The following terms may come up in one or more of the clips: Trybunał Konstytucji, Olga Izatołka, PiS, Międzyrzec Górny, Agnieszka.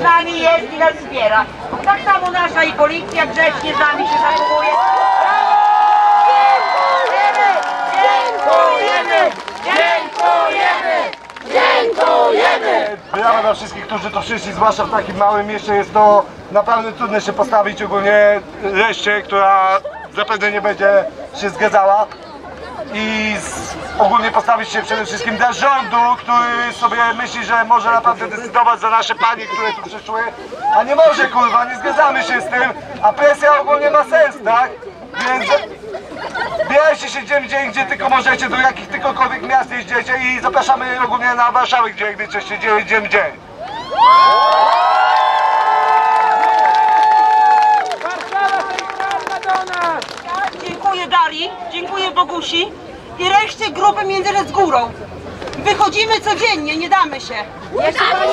z nami jest i nas zbiera. Tak samo nasza i policja grzecznie z nami się zachowuje. Dziękujemy! Dziękujemy! Dziękujemy! Dziękujemy! Brawa dla wszystkich, którzy to przyszli, zwłaszcza w takim małym mieście. Jest to naprawdę trudne się postawić ogólnie reszcie, która zapewne nie będzie się zgadzała. I ogólnie postawić się przede wszystkim dla rządu, który sobie myśli, że może naprawdę decydować za nasze panie, które tu przyszły. A nie może, kurwa, nie zgadzamy się z tym, a presja ogólnie ma sens, tak? Więc bierzcie się gdzie tylko możecie, do jakich tylkokolwiek miast jeździecie i zapraszamy ogólnie na Warszawę, gdzie jak najczęściej dzień w dzień. Warszawa to jest praca do nas! Dziękuję Darii, dziękuję Bogusi i reszcie grupy Międzyrzec Górą. Wychodzimy codziennie, nie damy się. Jeszcze pani...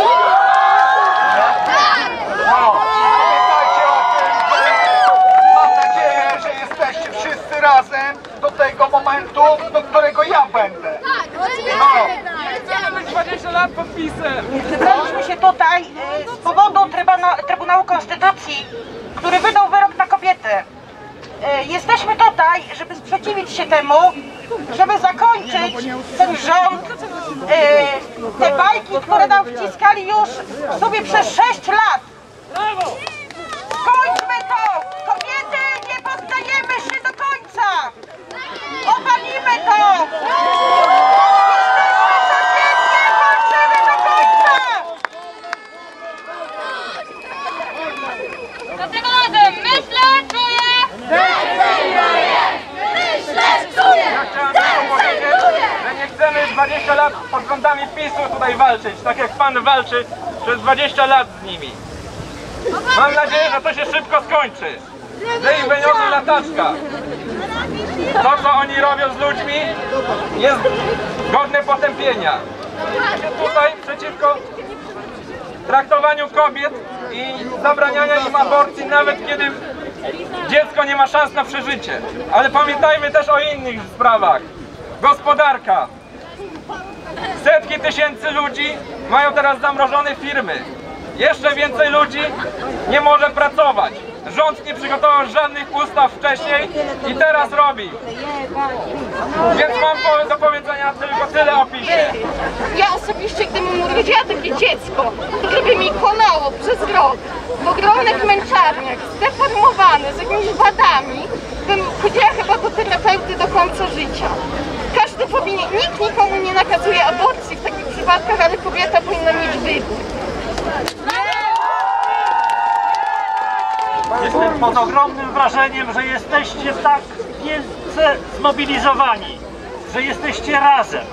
Mam nadzieję, że jesteście wszyscy razem do tego momentu, do którego ja będę. Zebraliśmy się tutaj z powodu Trybunału Konstytucji, który wydał wyrok na kobiety. Jesteśmy tutaj, żeby sprzeciwić się temu, żeby zakończyć ten rząd, te bajki, które nam wciskali już w sobie przez 6 lat. Kończmy to! Kobiety, nie poddajemy się do końca! Obalimy to! Chcemy 20 lat pod rządami PiS-u tutaj walczyć, tak jak pan walczy przez 20 lat z nimi. Mam nadzieję, że to się szybko skończy. Że ich wyniosła lataczka. To, co oni robią z ludźmi, jest godne potępienia. Tutaj przeciwko traktowaniu kobiet i zabraniania im aborcji, nawet kiedy dziecko nie ma szans na przeżycie. Ale pamiętajmy też o innych sprawach. Gospodarka. Setki tysięcy ludzi mają teraz zamrożone firmy. Jeszcze więcej ludzi nie może pracować. Rząd nie przygotował żadnych ustaw wcześniej i teraz robi. Więc mam do powiedzenia tylko tyle o PiS-ie. Ja osobiście, gdybym urodziła takie dziecko, które by mi konało przez rok w ogromnych męczarniach, zdeformowane, z jakimiś wadami, bym chodziła chyba do terapeuty do końca życia. Każdy powinien, nikt nikomu nie nakazuje aborcji w takich przypadkach, ale kobieta powinna mieć wybór. Jestem pod ogromnym wrażeniem, że jesteście tak wielce zmobilizowani, że jesteście razem.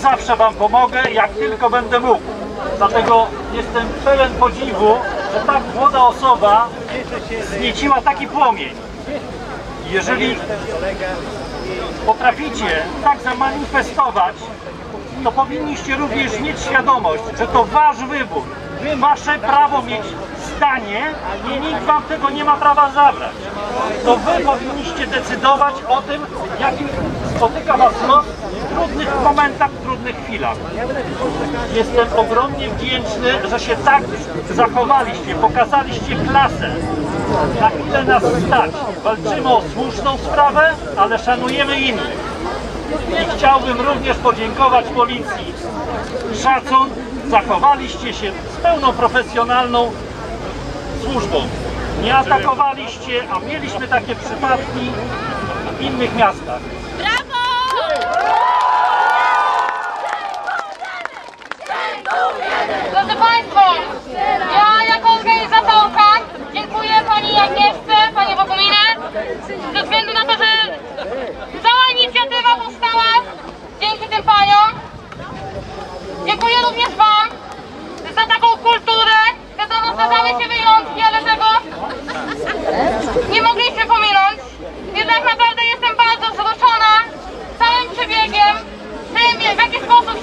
Zawsze wam pomogę, jak tylko będę mógł. Dlatego jestem pełen podziwu, że tak młoda osoba znieciła taki płomień. Jeżeli potraficie tak zamanifestować, to powinniście również mieć świadomość, że to wasz wybór. Wasze prawo mieć zdanie i nikt wam tego nie ma prawa zabrać. To wy powinniście decydować o tym, jakim spotyka was los w trudnych momentach, w trudnych chwilach. Jestem ogromnie wdzięczny, że się tak zachowaliście, pokazaliście klasę. Na ile nas stać? Walczymy o słuszną sprawę, ale szanujemy innych. I chciałbym również podziękować policji. Szacun, zachowaliście się z pełną profesjonalną służbą. Nie atakowaliście, a mieliśmy takie przypadki w innych miastach. Brawo! Dziękujemy! Drodzy Państwo, ja jako Olga Izatołka dziękuję Pani Agnieszce, Panie Bogominie, ze względu na to, że cała inicjatywa powstała dzięki tym Paniom. Dziękuję również Wam za taką kulturę. Wiadomo, zdarzały się wyjątki, ale tego nie mogliście pominąć. Jednak naprawdę jestem bardzo wzruszona całym przebiegiem, tym w jaki sposób